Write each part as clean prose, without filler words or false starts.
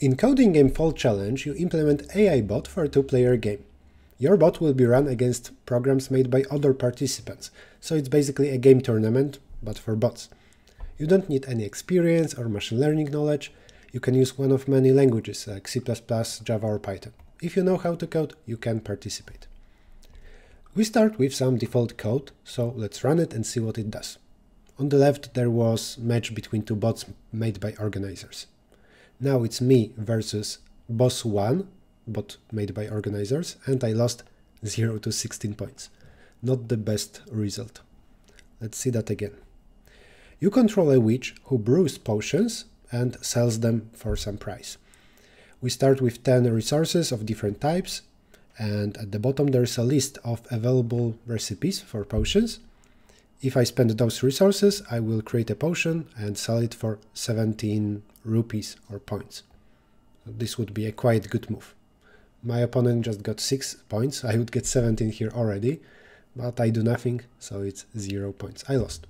In Coding Game Fall Challenge, you implement AI bot for a two-player game. Your bot will be run against programs made by other participants, so it's basically a game tournament, but for bots. You don't need any experience or machine learning knowledge. You can use one of many languages like C++, Java or Python. If you know how to code, you can participate. We start with some default code, so let's run it and see what it does. On the left there was a match between two bots made by organizers. Now it's me versus boss 1, bot made by organizers, and I lost 0 to 16 points. Not the best result. Let's see that again. You control a witch who brews potions and sells them for some price. We start with 10 resources of different types, and at the bottom there is a list of available recipes for potions. If I spend those resources, I will create a potion and sell it for 17 rupees or points. This would be a quite good move. My opponent just got 6 points, I would get 17 here already, but I do nothing, so it's 0 points. I lost.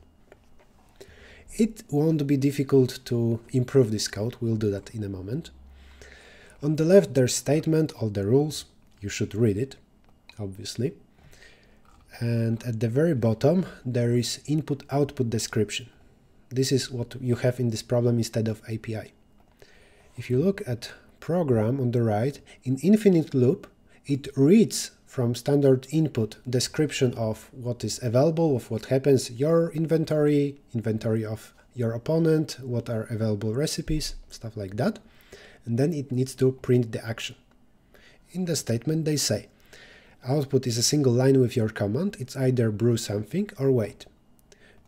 It won't be difficult to improve this code, we'll do that in a moment. On the left there's statement, all the rules, you should read it, obviously. And at the very bottom there is input-output description. This is what you have in this problem instead of API. If you look at program on the right, in infinite loop it reads from standard input description of what is available, of what happens, your inventory, inventory of your opponent, what are available recipes, stuff like that, and then it needs to print the action. In the statement they say, output is a single line with your command, it's either brew something or wait.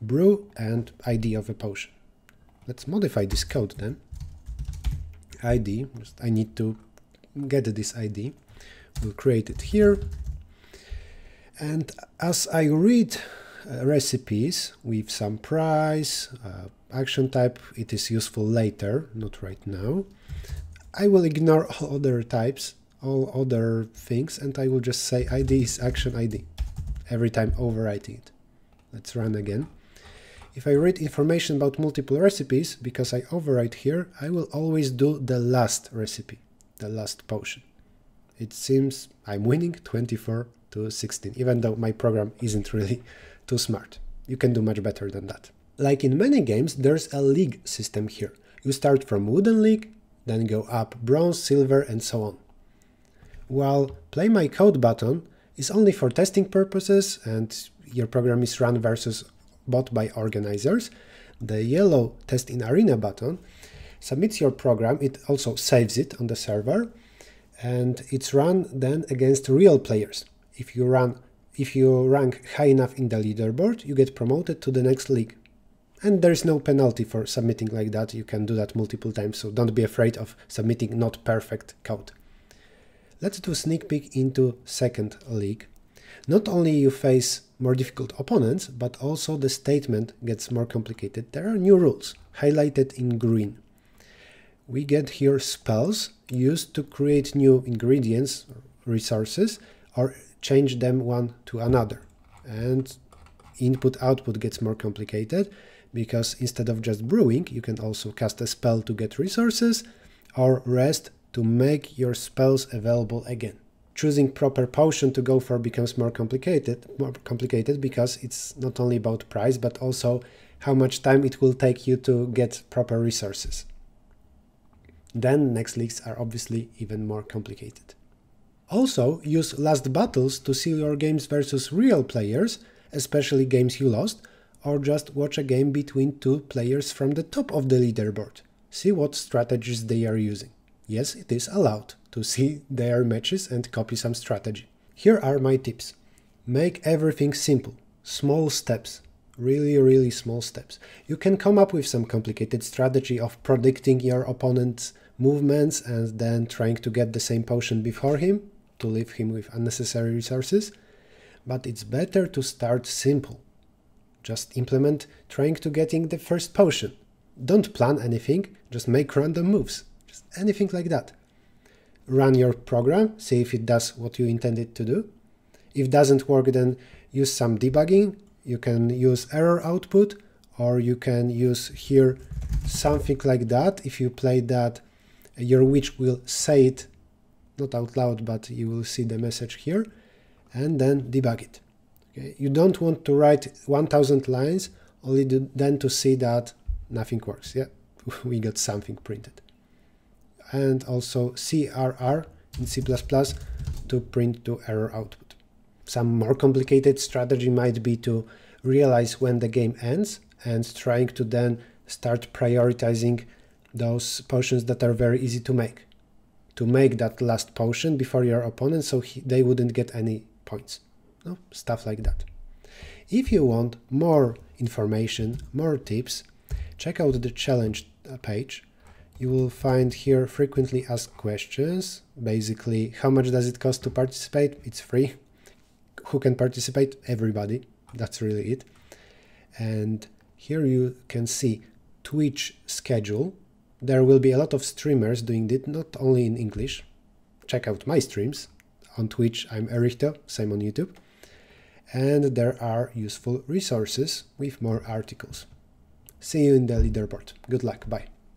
Brew and ID of a potion. Let's modify this code then. ID, I need to get this ID. We'll create it here. And as I read recipes with some price, action type, it is useful later, not right now. I will ignore all other types, all other things, and I will just say ID is action ID, every time overwriting it. Let's run again. If I read information about multiple recipes, because I overwrite here, I will always do the last recipe, the last potion. It seems I'm winning 24 to 16, even though my program isn't really too smart. You can do much better than that. Like in many games, there's a league system here. You start from wooden league, then go up bronze, silver, and so on. While play my code button is only for testing purposes and your program is run versus bot by organizers, the yellow test in arena button submits your program, it also saves it on the server, and it's run then against real players. If you rank high enough in the leaderboard, you get promoted to the next league. And there is no penalty for submitting like that, you can do that multiple times, so don't be afraid of submitting not perfect code. Let's do a sneak peek into second league. Not only you face more difficult opponents, but also the statement gets more complicated. There are new rules, highlighted in green. We get here spells used to create new ingredients, resources, or change them one to another. And input-output gets more complicated, because instead of just brewing, you can also cast a spell to get resources, or rest to make your spells available again. Choosing proper potion to go for becomes more complicated because it's not only about price, but also how much time it will take you to get proper resources. Then next leagues are obviously even more complicated. Also, use last battles to see your games versus real players, especially games you lost, or just watch a game between two players from the top of the leaderboard. See what strategies they are using. Yes, it is allowed to see their matches and copy some strategy. Here are my tips. Make everything simple. Small steps. Really, really small steps. You can come up with some complicated strategy of predicting your opponent's movements and then trying to get the same potion before him to leave him with unnecessary resources. But it's better to start simple. Just implement trying to getting the first potion. Don't plan anything, just make random moves. Just anything like that. Run your program, see if it does what you intended to do. If it doesn't work, then use some debugging. You can use error output, or you can use here something like that. If you play that your witch will say it, not out loud, but you will see the message here, and then debug it. Okay? You don't want to write 1000 lines, only then to see that nothing works. Yeah, we got something printed. And also CRR in C++ to print to error output. Some more complicated strategy might be to realize when the game ends and trying to then start prioritizing those potions that are very easy to make that last potion before your opponent so they wouldn't get any points. No? Stuff like that. If you want more information, more tips, check out the challenge page. You will find here frequently asked questions, basically how much does it cost to participate? It's free. Who can participate? Everybody. That's really it. And here you can see Twitch schedule. There will be a lot of streamers doing it, not only in English. Check out my streams. On Twitch, I'm Erichto, same on YouTube. And there are useful resources with more articles. See you in the leaderboard. Good luck. Bye.